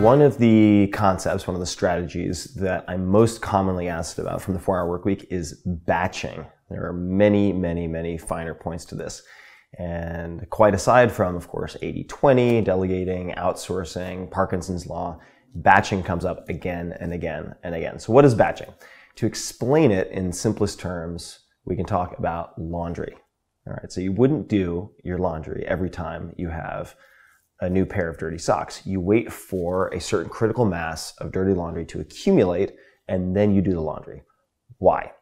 One of the concepts, one of the strategies that I'm most commonly asked about from the 4-Hour Workweek is batching. There are many, many, many finer points to this. And quite aside from, of course, 80-20, delegating, outsourcing, Parkinson's Law, batching comes up again and again and again. So what is batching? To explain it in simplest terms, we can talk about laundry. All right, so you wouldn't do your laundry every time you have a new pair of dirty socks. You wait for a certain critical mass of dirty laundry to accumulate, and then you do the laundry. Why?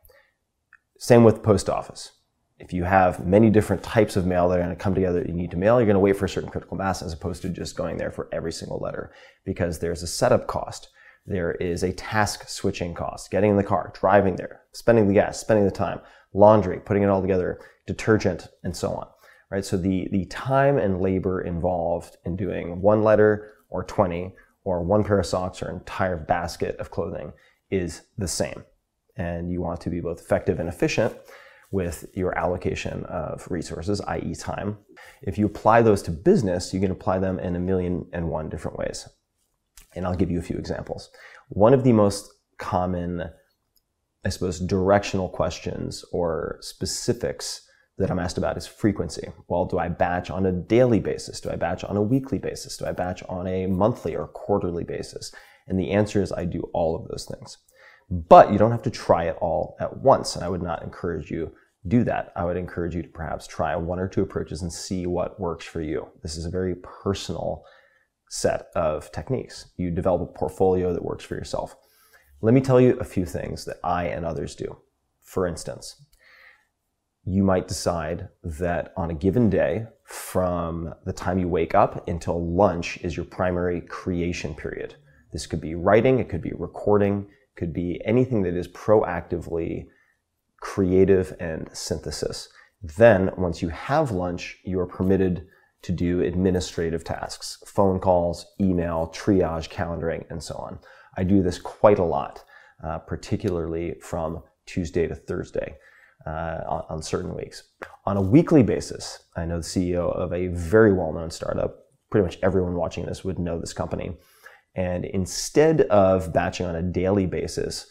Same with the post office. If you have many different types of mail that are going to come together that you need to mail, you're going to wait for a certain critical mass as opposed to just going there for every single letter, because there's a setup cost. There is a task switching cost, getting in the car, driving there, spending the gas, spending the time, laundry, putting it all together, detergent, and so on. Right? So the time and labor involved in doing one letter or 20 or one pair of socks or an entire basket of clothing is the same. And you want to be both effective and efficient with your allocation of resources, i.e. time. If you apply those to business, you can apply them in 1,001 different ways. And I'll give you a few examples. One of the most common, I suppose, directional questions or specifics that I'm asked about is frequency. Well, do I batch on a daily basis? Do I batch on a weekly basis? Do I batch on a monthly or quarterly basis? And the answer is I do all of those things. But you don't have to try it all at once, and I would not encourage you to do that. I would encourage you to perhaps try one or two approaches and see what works for you. This is a very personal set of techniques. You develop a portfolio that works for yourself. Let me tell you a few things that I and others do. For instance, you might decide that on a given day, from the time you wake up until lunch is your primary creation period. This could be writing, it could be recording, could be anything that is proactively creative and synthesis. Then once you have lunch, you are permitted to do administrative tasks, phone calls, email, triage, calendaring, and so on. I do this quite a lot, particularly from Tuesday to Thursday on certain weeks. On a weekly basis, I know the CEO of a very well-known startup, pretty much everyone watching this would know this company. And instead of batching on a daily basis,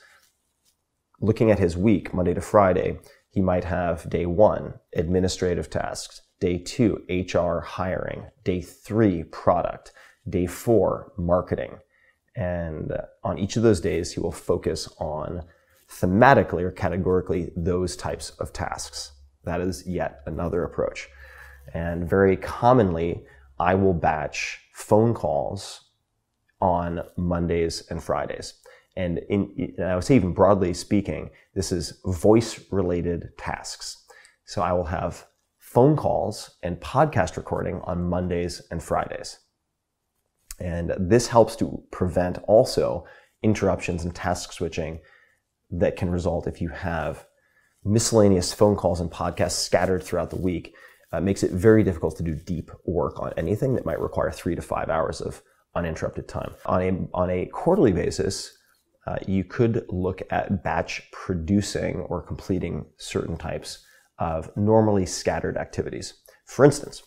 looking at his week, Monday to Friday, he might have day one, administrative tasks, day two, HR hiring, day three, product, day four, marketing. And on each of those days, he will focus on thematically or categorically those types of tasks. That is yet another approach. And very commonly, I will batch phone calls on Mondays and Fridays. And I would say, even broadly speaking, this is voice-related tasks. So I will have phone calls and podcast recording on Mondays and Fridays. And this helps to prevent also interruptions and task switching that can result if you have miscellaneous phone calls and podcasts scattered throughout the week. It makes it very difficult to do deep work on anything that might require 3 to 5 hours of uninterrupted time. On a quarterly basis, you could look at batch producing or completing certain types of normally scattered activities. For instance,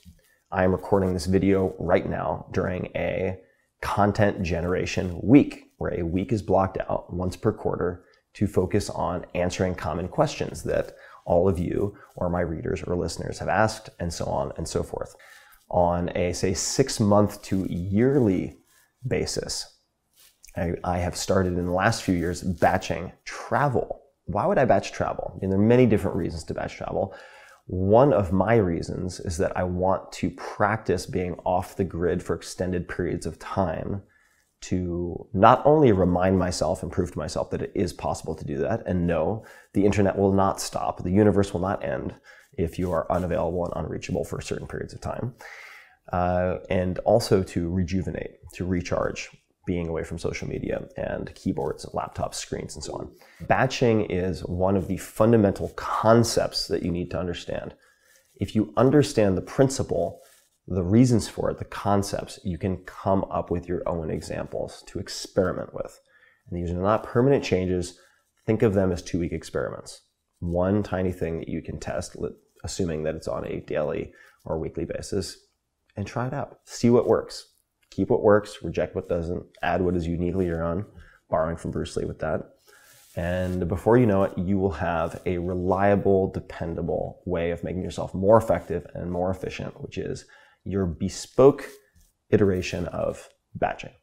I am recording this video right now during a content generation week, where a week is blocked out once per quarter to focus on answering common questions that all of you or my readers or listeners have asked, and so on and so forth. On a, say, 6-month to yearly basis, I have started in the last few years batching travel. Why would I batch travel? And there are many different reasons to batch travel. One of my reasons is that I want to practice being off the grid for extended periods of time to not only remind myself and prove to myself that it is possible to do that, and no, the internet will not stop, the universe will not end if you are unavailable and unreachable for certain periods of time, and also to rejuvenate, to recharge, being away from social media and keyboards, laptop screens, and so on. Batching is one of the fundamental concepts that you need to understand. If you understand the principle, the reasons for it, the concepts, you can come up with your own examples to experiment with. And these are not permanent changes. Think of them as 2-week experiments. One tiny thing that you can test, assuming that it's on a daily or weekly basis, and try it out. See what works. Keep what works, reject what doesn't, add what is uniquely your own, borrowing from Bruce Lee with that. And before you know it, you will have a reliable, dependable way of making yourself more effective and more efficient, which is your bespoke iteration of batching.